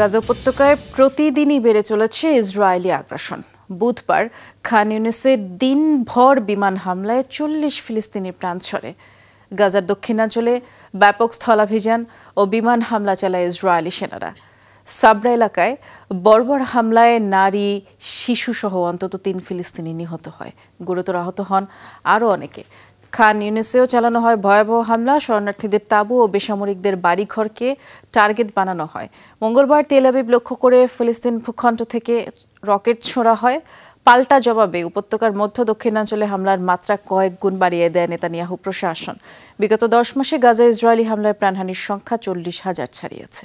গাজা উপত্যকায় প্রতিদিনই বেড়ে চলেছে ইসরায়েলি আগ্রাসন। বুধবার খান ইউনিসে দিনভর বিমান হামলায় ৪০ ফিলিস্তিনি প্রাণ ছড়ে। গাজার দক্ষিণাঞ্চলে ব্যাপক স্থলাভিযান ও বিমান হামলা চালায় ইসরায়েলি সেনারা। সাবরা এলাকায় বর্বর হামলায় নারী, শিশুসহ অন্তত ৩ ফিলিস্তিনি নিহত হয়। গুরুতর আহত হন আরও অনেকে। খান ইউনিসেও চালানো হয় ভয়াবহ হামলা। শরণার্থীদের তাঁবু ও বেসামরিকদের বাড়িঘরকে টার্গেট বানানো হয়। মঙ্গলবার তেল আবিব লক্ষ্য করে ফিলিস্তিন ভূখণ্ড থেকে রকেট ছোঁড়া হয়। পাল্টা জবাবে উপত্যকার মধ্য দক্ষিণাঞ্চলে হামলার মাত্রা কয়েক গুণ বাড়িয়ে দেয় নেতানিয়াহু প্রশাসন। বিগত ১০ মাসে গাজায় ইসরায়েলি হামলায় প্রাণহানির সংখ্যা ৪০,০০০ ছাড়িয়েছে।